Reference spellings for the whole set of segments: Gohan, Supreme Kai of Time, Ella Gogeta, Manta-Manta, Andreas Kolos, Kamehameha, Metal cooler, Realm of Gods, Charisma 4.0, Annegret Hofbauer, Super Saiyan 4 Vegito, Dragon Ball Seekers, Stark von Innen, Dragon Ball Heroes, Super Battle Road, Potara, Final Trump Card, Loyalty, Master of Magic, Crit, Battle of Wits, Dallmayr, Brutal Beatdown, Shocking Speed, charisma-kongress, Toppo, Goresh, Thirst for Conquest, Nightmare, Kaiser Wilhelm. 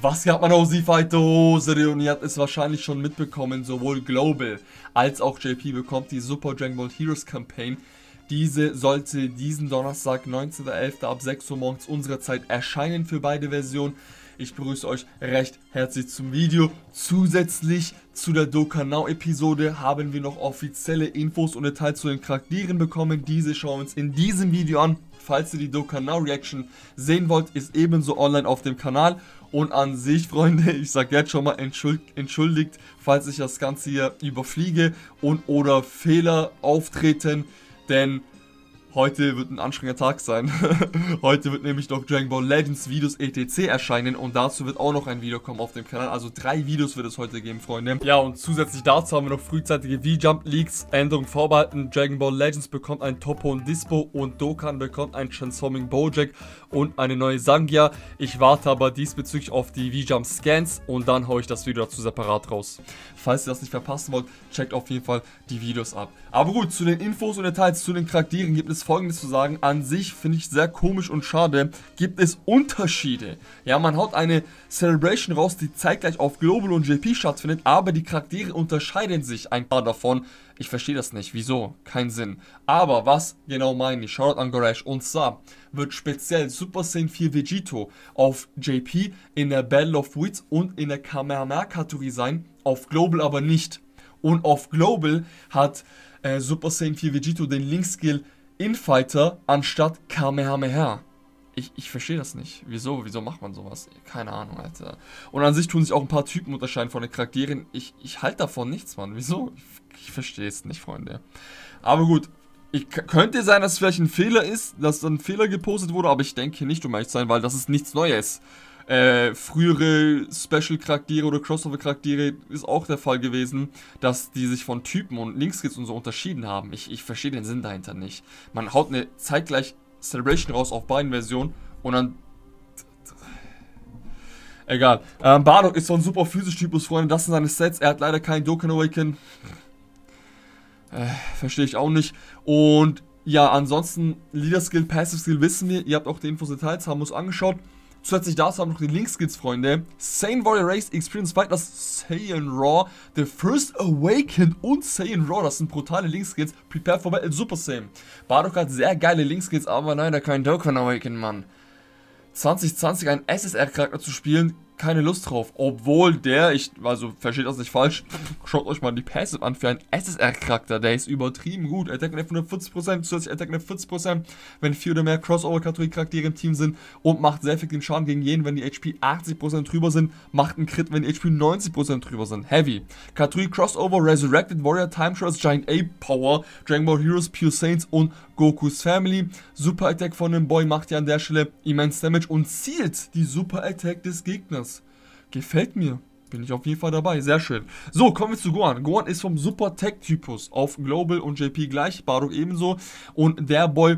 Was gab man auch Sifaito? Serion, ihr habt es wahrscheinlich schon mitbekommen, sowohl Global als auch JP bekommt die Super Dragon Ball Heroes Campaign. Diese sollte diesen Donnerstag, 19.11. ab 6 Uhr morgens unserer Zeit erscheinen für beide Versionen. Ich begrüße euch recht herzlich zum Video. Zusätzlich zu der Dokkan-Episode haben wir noch offizielle Infos und Details zu den Charakteren bekommen. Diese schauen wir uns in diesem Video an. Falls ihr die Dokkan-Reaction sehen wollt, ist ebenso online auf dem Kanal. Und an sich, Freunde, ich sage jetzt schon mal entschuldigt, falls ich das Ganze hier überfliege und oder Fehler auftreten. Denn heute wird ein anstrengender Tag sein. Heute wird nämlich noch Dragon Ball Legends Videos etc. erscheinen und dazu wird auch noch ein Video kommen auf dem Kanal. Also 3 Videos wird es heute geben, Freunde. Ja, und zusätzlich dazu haben wir noch frühzeitige V-Jump Leaks, Änderungen vorbehalten. Dragon Ball Legends bekommt ein Toppo und Dispo und Dokkan bekommt ein Transforming Bojack und eine neue Sangia. Ich warte aber diesbezüglich auf die V-Jump Scans und dann haue ich das Video dazu separat raus. Falls ihr das nicht verpassen wollt, checkt auf jeden Fall die Videos ab. Aber gut, zu den Infos und Details zu den Charakteren gibt es Folgendes zu sagen. An sich finde ich sehr komisch und schade, gibt es Unterschiede. Ja, man haut eine Celebration raus, die zeitgleich auf Global und JP stattfindet, aber die Charaktere unterscheiden sich ein paar davon. Ich verstehe das nicht, wieso? Kein Sinn. Aber was genau meine ich? Shoutout an Goresh. Und zwar wird speziell Super Saiyan 4 Vegito auf JP in der Battle of Wits und in der Kamehameha Kategorie sein, auf Global aber nicht. Und auf Global hat Super Saiyan 4 Vegito den Link-Skill Infighter anstatt Kamehameha. Ich verstehe das nicht. Wieso macht man sowas? Keine Ahnung, Alter. Und an sich tun sich auch ein paar Typen unterscheiden von den Charakteren. Ich halte davon nichts, Mann. Wieso? Ich verstehe es nicht, Freunde. Aber gut. Könnte sein, dass es vielleicht ein Fehler ist, dass ein Fehler gepostet wurde, aber ich denke nicht, um ehrlich zu sein, weil das ist nichts Neues. Frühere Special-Charaktere oder Crossover-Charaktere ist auch der Fall gewesen, dass die sich von Typen und Linkskills und so unterschieden haben. Ich verstehe den Sinn dahinter nicht. Man haut eine zeitgleich Celebration raus auf beiden Versionen und dann... Egal. Bardock ist so ein super Physisch-Typus, Freunde. Das sind seine Sets. Er hat leider keinen Dokkan Awakened. Verstehe ich auch nicht. Und ja, ansonsten Leader-Skill, Passive-Skill wissen wir. Ihr habt auch die Infos, Details, haben uns angeschaut. Zusätzlich dazu haben wir noch die Link-Skills, Freunde. Saiyan Warrior Race, Experience Fight, das Saiyan Roar, The First Awakened und Saiyan Roar. Das sind brutale Link-Skills. Prepare for Battle Super Saiyan. Bardock hat sehr geile Link-Skills, aber leider kein Dokkan Awakened, Mann. 2020 einen SSR-Charakter zu spielen, keine Lust drauf. Obwohl der, also versteht das nicht falsch, schaut euch mal die Passive an für einen SSR-Charakter. Der ist übertrieben gut. Attack Net 140%, zusätzlich Attack Net 40%, wenn 4 oder mehr Crossover-Kategorie-Charaktere im Team sind und macht sehr viel den Schaden gegen jeden, wenn die HP 80% drüber sind, macht einen Crit, wenn die HP 90% drüber sind. Heavy. Kategorie Crossover, Resurrected Warrior, Time Trust, Giant Ape Power, Dragon Ball Heroes, Pure Saints und Gokus Family. Super Attack von dem Boy macht ja an der Stelle immense Damage und zielt die Super Attack des Gegners. Gefällt mir. Bin ich auf jeden Fall dabei. Sehr schön. So, kommen wir zu Gohan. Gohan ist vom Super-Tech-Typus auf Global und JP gleich. Bardock ebenso. Und der Boy,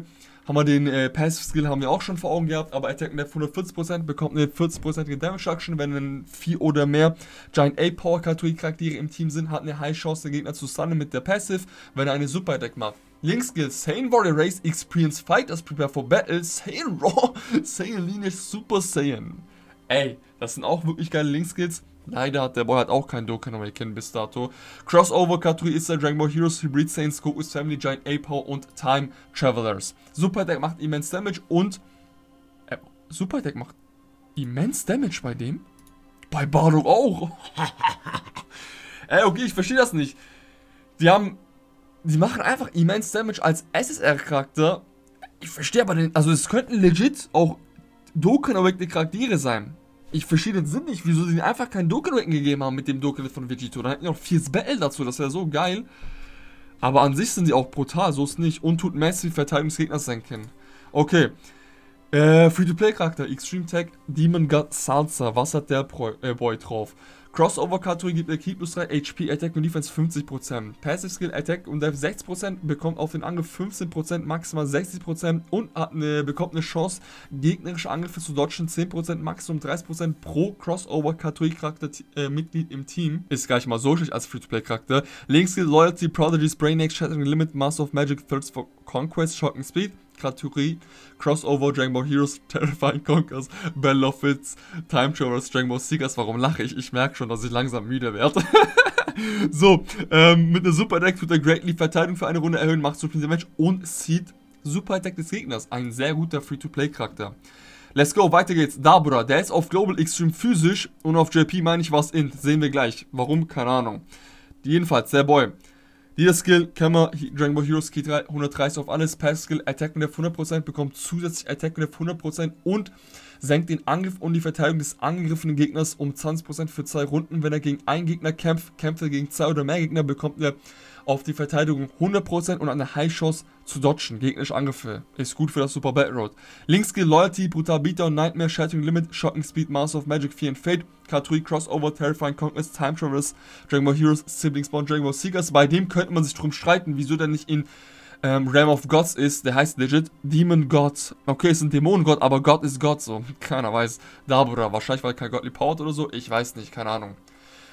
haben wir den Passive-Skill, haben wir auch schon vor Augen gehabt. Aber Attack Net 140%, bekommt eine 40%ige Damage-Action. Wenn 4 oder mehr Giant Ape Power-Kategorie-Charaktere im Team sind, hat eine High-Chance, den Gegner zu stunnen mit der Passive, wenn er eine Super-Attack macht. Link-Skill, Saiyan Warrior Race, Experience Fight, as Prepare for Battle, Saiyan Raw, Saiyan Lineage, Super Saiyan. Ey, das sind auch wirklich geile Link-Skills. Leider hat der Boy auch keinen Dokkan Awakened bis dato. Crossover-Kategorie ist der Dragon Ball Heroes, Hybrid Saints, Goku's Family, Giant Ape und Time Travelers. Super Attack macht immense Damage und... Super Attack macht immense Damage bei dem? Bei Bardock auch? Ey, okay, ich verstehe das nicht. Die machen einfach immense Damage als SSR-Charakter. Ich verstehe aber den... Also es könnten legit auch... Dokkan Awakened Charaktere sein. Ich verstehe den Sinn nicht, wieso sie einfach keinen Dokkan Awakened gegeben haben mit dem Dokkan von Vegito. Dann hätten die noch Fierce Battle dazu, das wäre so geil. Aber an sich sind die auch brutal, so ist nicht. Und tut massive Verteidigungsgegner senken. Okay. Free-to-Play Charakter, Extreme Tag, Demon God Salsa. Was hat der Boy drauf? Crossover-Kategorie gibt er Key plus 3, HP, Attack und Defense 50%. Passive Skill, Attack und Dev 6%, bekommt auf den Angriff 15%, maximal 60% und bekommt eine Chance, gegnerische Angriffe zu dodgen, 10%, maximum 30% pro Crossover-Kategorie-Charakter-Mitglied im Team. Ist gar nicht mal so schlecht als Free-to-Play-Charakter. Link Skill, Loyalty, Prodigies, Brain Egg, Shattering Limit, Master of Magic, Thirst for Conquest, Shocking Speed. Kategorie Crossover, Dragon Ball Heroes, Terrifying Conquers, Battle of Wits, Time Travelers, Dragon Ball Seekers. Warum lache ich? Ich merke schon, dass ich langsam müde werde. So, mit einer Super Attack tut er greatly Verteidigung für eine Runde erhöhen, macht zum Spiel Match und zieht Super Attack des Gegners. Ein sehr guter Free-to-Play-Charakter. Let's go, weiter geht's. Dabra, der ist auf Global extrem physisch und auf JP meine ich was in. Sehen wir gleich. Warum? Keine Ahnung. Jedenfalls, der Boy. Dieser Skill, Kammer, Dragon Ball Heroes K3, 130 auf alles, Pass Skill, Attack mit 100%, bekommt zusätzlich Attack mit 100% und senkt den Angriff und die Verteidigung des angegriffenen Gegners um 20% für 2 Runden. Wenn er gegen einen Gegner kämpft, kämpft er gegen 2 oder mehr Gegner, bekommt er auf die Verteidigung 100% und eine High Chance zu dodgen. Gegnerische Angriffe. Ist gut für das Super Battle Road. Linkskill, Loyalty, Brutal Beatdown, Nightmare, Shattering Limit, Shocking Speed, Master of Magic, Fear and Fate, Kategorie, Crossover, Terrifying Conquest, Time Travelers, Dragon Ball Heroes, Sibling Bond, Dragon Ball Seekers. Bei dem könnte man sich drum streiten, wieso der nicht in Realm of Gods ist. Der heißt legit Demon God. Okay, ist ein Dämonengott, aber Gott ist Gott, so. Keiner weiß. Dabura, wahrscheinlich weil kein Gottlieb powert oder so. Ich weiß nicht, keine Ahnung.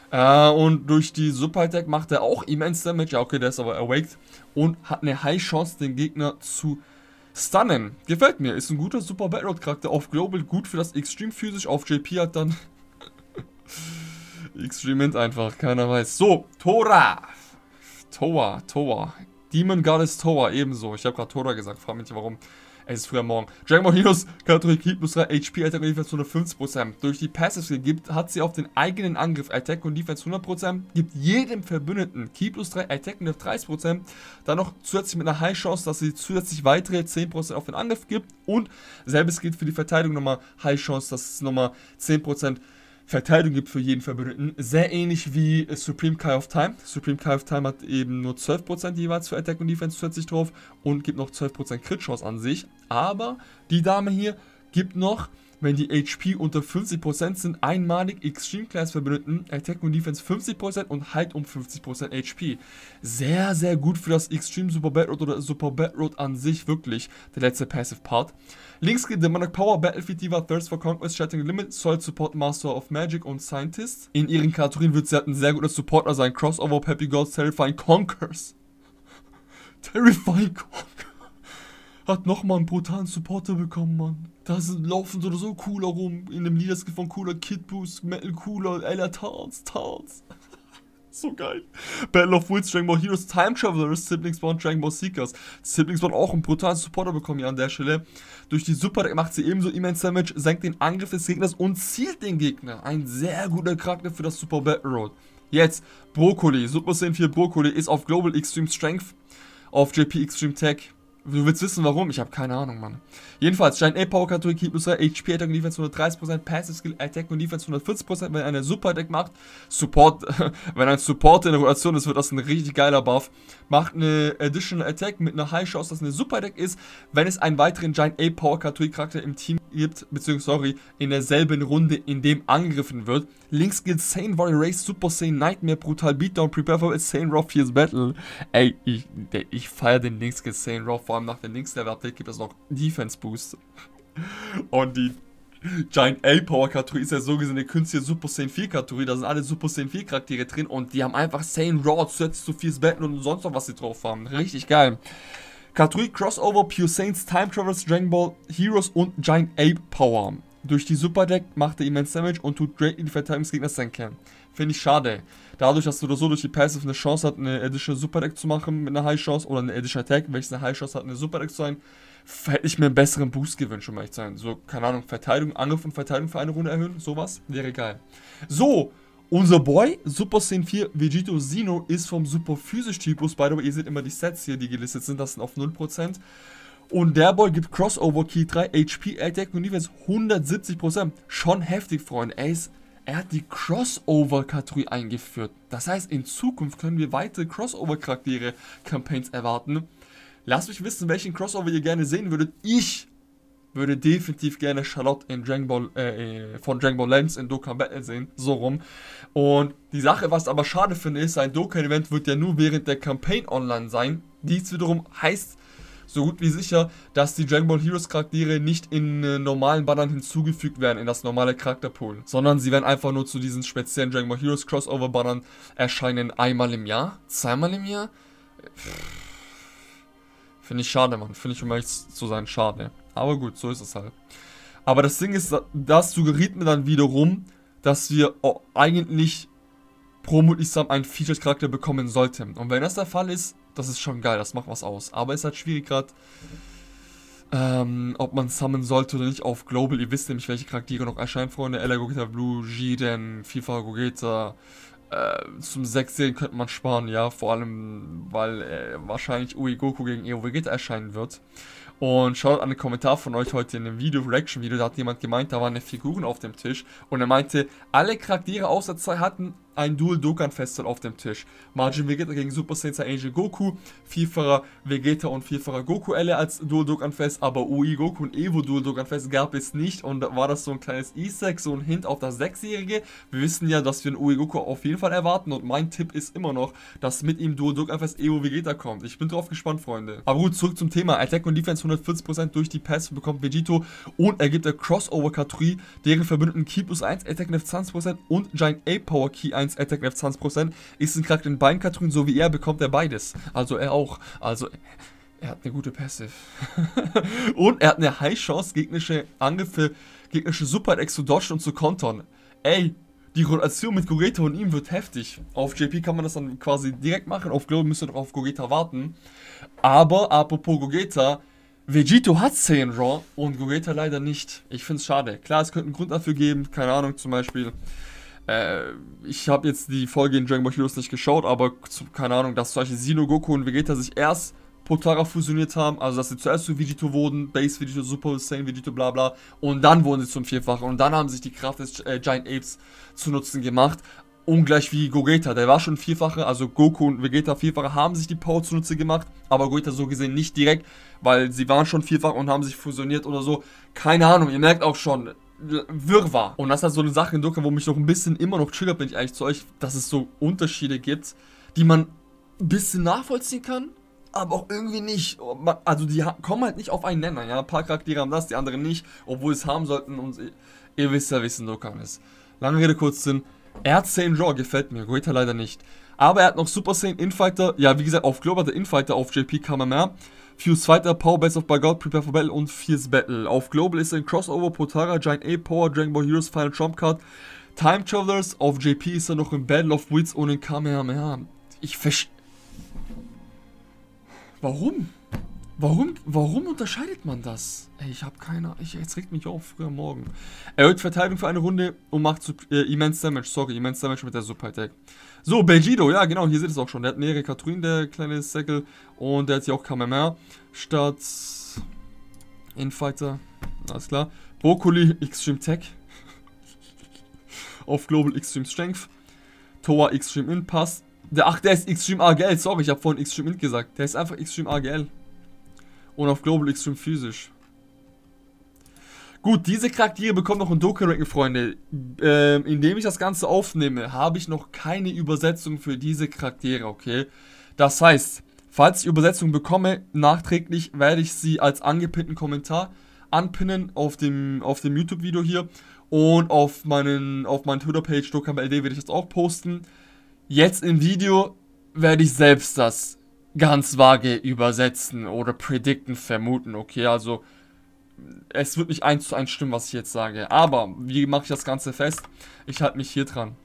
Und durch die Super Attack macht er auch immens Damage. Ja, okay, der ist aber awaked. Und hat eine High Chance, den Gegner zu stunnen. Gefällt mir. Ist ein guter Super Battle Road Charakter. Auf Global gut für das Extreme physisch. Auf JP hat dann Extreme Mint einfach. Keiner weiß. So, Towa. Demon Goddess Towa, ebenso. Ich habe gerade Towa gesagt, frag mich nicht warum. Es ist früher Morgen. Dragon Ball Heroes, Kategorie Heat plus 3, HP, Attack und Defense 150%. Durch die Passive gibt, hat sie auf den eigenen Angriff, Attack und Defense 100%, gibt jedem Verbündeten Heat plus 3, Attack und Defense 30%, dann noch zusätzlich mit einer High Chance, dass sie zusätzlich weitere 10% auf den Angriff gibt und selbes gilt für die Verteidigung nochmal High Chance, dass es nochmal 10% Verteidigung gibt für jeden Verbündeten. Sehr ähnlich wie Supreme Kai of Time. Supreme Kai of Time hat eben nur 12% jeweils für Attack und Defense 40 drauf und gibt noch 12% Crit Chance an sich. Aber die Dame hier gibt noch, wenn die HP unter 50% sind, einmalig Extreme Class Verbündeten Attack und Defense 50% und Halt um 50% HP. Sehr, sehr gut für das Extreme Super Battle Road oder Super Battle Road an sich, wirklich. Der letzte Passive Part. Links geht Demonic Power, Battlefield Diva, Thirst for Conquest, Shattering Limit, Soul Support, Master of Magic und Scientist. In ihren Kategorien wird sie halt ein sehr guter Supporter sein. Crossover, Happy Gods, Terrifying Conquers. Terrifying Conquers. Hat nochmal einen brutalen Supporter bekommen, Mann. Da laufen so oder so Cooler rum. In dem Liederskill von Cooler, Kid Boost, Metal Cooler, Ella Tarns. So geil. Battle of Wits, Dragon Ball Heroes, Time Travelers, Siblings Bond, Dragon Ball Seekers. Siblings Bond auch einen brutalen Supporter bekommen hier an der Stelle. Durch die Super Deck macht sie ebenso immense Damage, senkt den Angriff des Gegners und zielt den Gegner. Ein sehr guter Charakter für das Super Battle Road. Jetzt, Brokkoli. Super Saiyan 4 Brokkoli ist auf Global Extreme Strength, auf JP Extreme Tech. Du willst wissen warum? Ich habe keine Ahnung, Mann. Jedenfalls, Giant Ape Power Kategorie, Keep Plus 3, HP, Attack und Defense 130%, Passive Skill, Attack und Defense 140%, wenn eine Super Attack macht. Support, wenn ein Support in der Rotation ist, wird das ein richtig geiler Buff. Macht eine Additional Attack mit einer High Chance, dass eine Super Attack ist, wenn es einen weiteren Giant Ape Power Kategorie Charakter im Team gibt, beziehungsweise, sorry, in derselben Runde, in dem angegriffen wird. Links gilt Saiyan Roar Race, Super Saiyan Nightmare, Brutal Beatdown, Prepare for Saiyan Roar, Fierce Battle. Ey, ich feiere den Links gilt Saiyan Roar, vor allem nach dem Links-Level-Update gibt es noch Defense Boost. Und die Giant A-Power-Kategorie ist ja so gesehen eine künstliche Super Saiyan 4-Kategorie, da sind alle Super Saiyan 4-Charaktere drin und die haben einfach Saiyan Roar, zusätzlich zu Fierce Battle und sonst noch was sie drauf haben. Richtig geil. Kategorie Crossover, Pure Saints, Time Travelers, Dragon Ball Heroes und Giant Ape Power. Durch die Super Deck macht er immense Damage und tut greatly die Verteidigung des Gegners senken. Finde ich schade. Dadurch, dass du so durch die Passive eine Chance hat, eine Additional Super Deck zu machen mit einer High Chance oder eine Additional Attack, welches eine High Chance hat, eine Super Deck zu sein, hätte ich mir einen besseren Boost gewünscht, um ehrlich zu sein. So, keine Ahnung, Verteidigung, Angriff und Verteidigung für eine Runde erhöhen, sowas wäre geil. So. Unser Boy, Super Saiyan 4 Vegito Sino, ist vom Super Physisch-Typus. By the way, ihr seht immer die Sets hier, die gelistet sind, das sind auf 0%. Und der Boy gibt Crossover Key 3, HP, Attack und Defense 170%. Schon heftig, Freunde. Er hat die Crossover-Kategorie eingeführt. Das heißt, in Zukunft können wir weitere Crossover-Charaktere-Campaigns erwarten. Lasst mich wissen, welchen Crossover ihr gerne sehen würdet. Ich würde definitiv gerne Charlotte in Dragon Ball, von Dragon Ball Legends in Dokkan Battle sehen, so rum. Und die Sache, was ich aber schade finde, ist, ein Dokkan-Event wird ja nur während der Campaign online sein. Dies wiederum heißt so gut wie sicher, dass die Dragon Ball Heroes Charaktere nicht in normalen Bannern hinzugefügt werden, in das normale Charakterpool, sondern sie werden einfach nur zu diesen speziellen Dragon Ball Heroes Crossover Bannern erscheinen, einmal im Jahr, zweimal im Jahr. Finde ich schade, Mann. Finde ich, um ehrlich zu sein, schade. Aber gut, so ist es halt. Aber das Ding ist, das suggeriert mir dann wiederum, dass wir eigentlich pro Mutlisam einen Featured-Charakter bekommen sollten. Und wenn das der Fall ist, das ist schon geil, das macht was aus. Aber es ist halt schwierig gerade, ob man summen sollte oder nicht auf Global. Ihr wisst nämlich, welche Charaktere noch erscheinen, Freunde. Ella Gogeta Blue, Jiren, FIFA Gogeta. Zum 6. könnte man sparen, ja. Vor allem, weil wahrscheinlich Ui Goku gegen Evo Vegeta erscheinen wird. Und schaut an den Kommentar von euch heute in dem Video, Reaction-Video, da hat jemand gemeint, da waren eine Figuren auf dem Tisch. Und er meinte, alle Charaktere außer 2 hatten ein Dual Dokkan Festival auf dem Tisch. Majin Vegeta gegen Super Saiyan Angel Goku, Vierfacher Vegeta und Vierfacher Goku alle als Dual Dokkan Fest, aber Ui Goku und Evo Dual Dokkan Fest gab es nicht. Und war das so ein kleines Easter Egg, so ein Hint auf das 6-Jährige? Wir wissen ja, dass wir einen Ui Goku auf jeden Fall erwarten. Und mein Tipp ist immer noch, dass mit ihm Dual Dokkan Fest Evo Vegeta kommt. Ich bin drauf gespannt, Freunde. Aber gut, zurück zum Thema. Attack und Defense 140% durch die Pässe bekommt Vegito und er gibt der Crossover-Kategorie, deren Verbündeten Key plus 1 Attack Nef 20% und Giant Ape Power Key 1 Attack Nef 20% ist ein Charakter in beiden Kategorien, so wie er bekommt er beides. Also er auch. Also er hat eine gute Passive. Und er hat eine High Chance, gegnerische Angriffe, gegnerische Super-Attacks zu dodgen und zu kontern. Ey, die Rotation mit Gogeta und ihm wird heftig. Auf JP kann man das dann quasi direkt machen, auf Globe müsst ihr noch auf Gogeta warten. Aber apropos Gogeta, Vegito hat Saiyan Roar und Gogeta leider nicht. Ich finde es schade. Klar, es könnte einen Grund dafür geben. Keine Ahnung, zum Beispiel, ich habe jetzt die Folge in Dragon Ball Heroes nicht geschaut, aber keine Ahnung, dass zum Beispiel Sino, Goku und Vegeta sich erst Potara fusioniert haben. Also, dass sie zuerst zu Vegito wurden, Base Vegito, Super Saiyan Vegito, bla bla. Und dann wurden sie zum Vierfachen. Und dann haben sich die Kraft des Giant Apes zu Nutzen gemacht. Ungleich wie Gogeta, der war schon Vierfache, also Goku und Vegeta Vierfache haben sich die Power zunutze gemacht, aber Gogeta so gesehen nicht direkt, weil sie waren schon Vierfache und haben sich fusioniert oder so. Keine Ahnung, ihr merkt auch schon, Wirrwarr. Und das ist halt so eine Sache in Dokkan, wo mich noch ein bisschen immer noch triggert, bin ich eigentlich zu euch, dass es so Unterschiede gibt, die man ein bisschen nachvollziehen kann, aber auch irgendwie nicht. Also die kommen halt nicht auf einen Nenner, ja, ein paar Charaktere haben das, die anderen nicht, obwohl es haben sollten und ihr wisst ja, wie es in Dokkan ist. Lange Rede, kurz Sinn. Er hat Saiyan Roar, gefällt mir, Gogeta leider nicht. Aber er hat noch Super Saiyan, Infighter, ja wie gesagt auf Global, der Infighter, auf JP Kamehameha, Fuse Fighter, Power Base of Bardock, Prepare for Battle und Fierce Battle. Auf Global ist ein Crossover, Potara, Giant Ape, Power, Dragon Ball Heroes, Final Trump Card, Time Travelers, auf JP ist er noch im Battle of Wits und in Kamehameha. Ich verstehe... Warum unterscheidet man das? Ey, ich habe keine... Jetzt regt mich auf, früher morgen. Erhöht Verteidigung für eine Runde und macht immense Damage. Sorry, immense Damage mit der Super-Attack. So, Vegito, ja genau, hier seht ihr es auch schon. Der hat mehrere Kategorien, der kleine Säckel. Und der hat hier auch Kamehameha. Statt... Infighter. Alles klar. Brokkoli, Extreme Tech. Auf Global, Extreme Strength. Towa, Extreme Int, passt. Ach, der ist Extreme AGL. Sorry, ich habe vorhin Extreme Int gesagt. Der ist einfach Extreme AGL. Und auf Global Extreme physisch. Gut, diese Charaktere bekommen noch ein Dokkan-Ranking, Freunde. Indem ich das Ganze aufnehme, habe ich noch keine Übersetzung für diese Charaktere, okay? Das heißt, falls ich Übersetzung bekomme, nachträglich werde ich sie als angepinnten Kommentar anpinnen auf dem YouTube-Video hier. Und auf meinen Twitter-Page Dokkan.ld werde ich das auch posten. Jetzt im Video werde ich selbst das ganz vage übersetzen oder predikten, vermuten, okay, also es wird nicht 1:1 stimmen, was ich jetzt sage, aber wie mache ich das Ganze fest? Ich halte mich hier dran.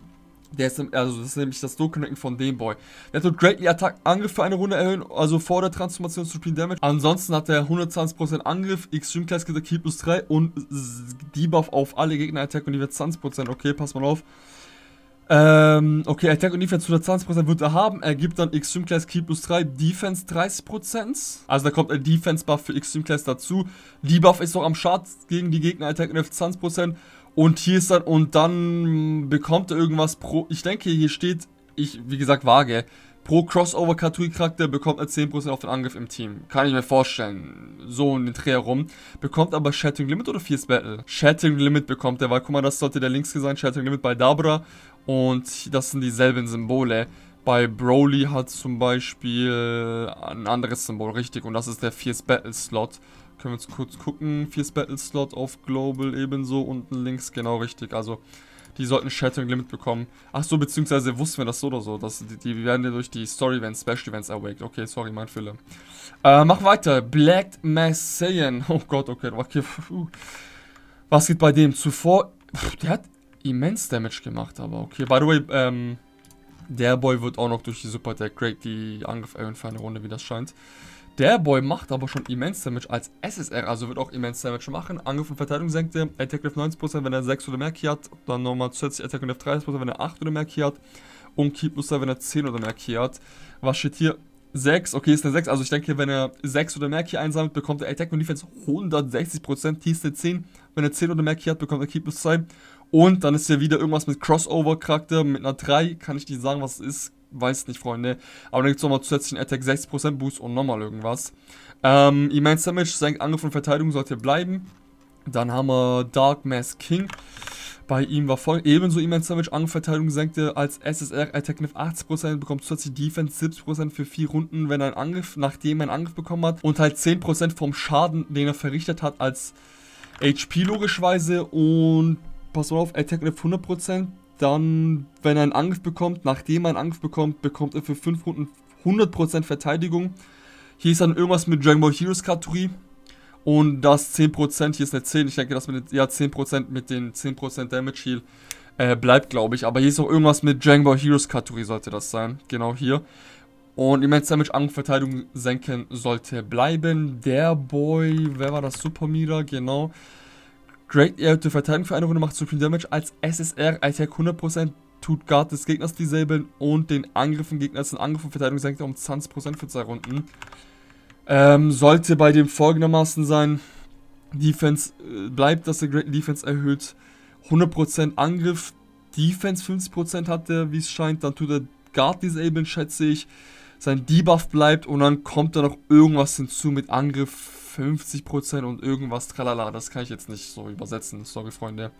Der ist, also das ist nämlich das Dokkan-Ranking von dem Boy. Der tut Greatly Attack Angriff für eine Runde erhöhen, also vor der Transformation zu Supreme Damage. Ansonsten hat er 120% Angriff, Extreme Class Gitter Key plus 3 und Debuff auf alle Gegner Attack und die wird 20%, okay, pass mal auf. Okay, Attack und Defense 120% wird er haben. Er gibt dann Extreme Class Key plus 3, Defense 30%. Also da kommt ein Defense Buff für Extreme Class dazu. Debuff ist noch am Start gegen die Gegner, Attack und Defense 20%. Und hier ist dann, und dann bekommt er irgendwas pro, ich denke hier steht, wie gesagt vage, pro Crossover-Kategorie-Charakter bekommt er 10% auf den Angriff im Team. Kann ich mir vorstellen. So in den Dreh herum. Bekommt aber Shattering Limit oder Fierce Battle? Shattering Limit bekommt er, weil guck mal, das sollte der Links sein, Shattering Limit bei Dabra. Und das sind dieselben Symbole. Bei Broly hat zum Beispiel ein anderes Symbol, richtig. Und das ist der Fierce Battle Slot. Können wir uns kurz gucken. Fierce Battle Slot auf Global ebenso. Unten links, genau richtig. Also die sollten Shattering Limit bekommen. Ach so, beziehungsweise wussten wir das so oder so. Dass die werden ja durch die Story-Events, Special-Events awaked. Okay, sorry, mein Fehler. Mach weiter. Black Mass Saiyan. Oh Gott, okay. Was geht bei dem? Zuvor... Der hat immens Damage gemacht, aber okay. By the way, der Boy wird auch noch durch die Super Attack Great die Angriff erhöhen für eine Runde, wie das scheint. Der Boy macht aber schon immens Damage als SSR, also wird auch immens Damage machen. Angriff und Verteidigung senkt er, Attack Lift 90%, wenn er 6 oder mehr Key hat. Dann nochmal zusätzlich Attack Lift 30%, wenn er 8 oder mehr Key hat. Und Key Plus, wenn er 10 oder mehr Key hat. Was steht hier? 6, okay, ist eine 6. Also ich denke, wenn er 6 oder mehr Key einsammelt, bekommt er Attack und Defense 160%. Hier ist eine 10. Wenn er 10 oder mehr Key hat, bekommt er Key Plus 2. Und dann ist hier wieder irgendwas mit Crossover-Charakter. Mit einer 3 kann ich nicht sagen, was es ist. Weiß nicht, Freunde. Aber dann gibt es nochmal zusätzlichen Attack 60% Boost und nochmal irgendwas. Immense Damage, senkt Angriff und Verteidigung sollte bleiben. Dann haben wir Dark Mask King. Bei ihm war voll ebenso Immense Damage, Angriff und Verteidigung senkte als SSR, Attack 80%, bekommt zusätzlich Defense 70% für 4 Runden, wenn ein Angriff, nachdem er einen Angriff bekommen hat. Und halt 10% vom Schaden, den er verrichtet hat, als HP logischerweise. Und pass mal auf, Attack 100%. Dann, wenn er einen Angriff bekommt, nachdem er einen Angriff bekommt, bekommt er für 5 Runden 100% Verteidigung. Hier ist dann irgendwas mit Dragon Ball Heroes Kategorie. Und das 10%, hier ist eine 10, ich denke, das mit den, ja, 10% mit den 10% Damage Heal bleibt, glaube ich. Aber hier ist auch irgendwas mit Dragon Ball Heroes Kategorie, sollte das sein. Genau hier. Und immense Damage, Angriff, Verteidigung senken sollte bleiben. Der Boy, wer war das? Super Mira, genau. Great erhöhte Verteidigung für eine Runde, macht Supreme Damage als SSR, Attack 100%, tut Guard des Gegners disablen und den Angriffen Gegners den Angriff und Verteidigung senkt er um 20% für 2 Runden. Sollte bei dem folgendermaßen sein, Defense bleibt, dass der Great Defense erhöht, 100% Angriff, Defense 50% hat er, wie es scheint, dann tut er Guard disablen, schätze ich, sein Debuff bleibt und dann kommt da noch irgendwas hinzu mit Angriff 50% und irgendwas, tralala, das kann ich jetzt nicht so übersetzen, sorry Freunde.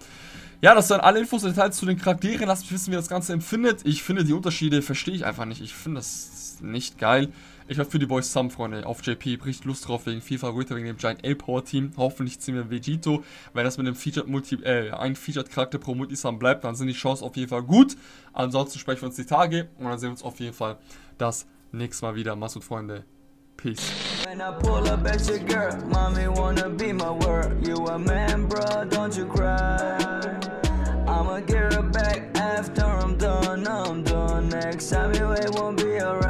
Ja, das waren alle Infos und Details zu den Charakteren, lasst mich wissen, wie ihr das Ganze empfindet. Ich finde die Unterschiede, verstehe ich einfach nicht, ich finde das nicht geil. Ich hoffe für die Boys zusammen, Freunde, auf JP, richtig Lust drauf, wegen FIFA, Röter, wegen dem Giant Ape Power Team. Hoffentlich ziehen wir Vegito, wenn das mit dem ein Featured Charakter pro Multisum bleibt, dann sind die Chancen auf jeden Fall gut. Ansonsten sprechen wir uns die Tage und dann sehen wir uns auf jeden Fall das nächste Mal wieder. Mach's gut, Freunde. Peace. When I pull up at your girl, mommy wanna be my world. You a man, bruh, don't you cry. I'ma get her back after I'm done. Next time you ain't won't be alright.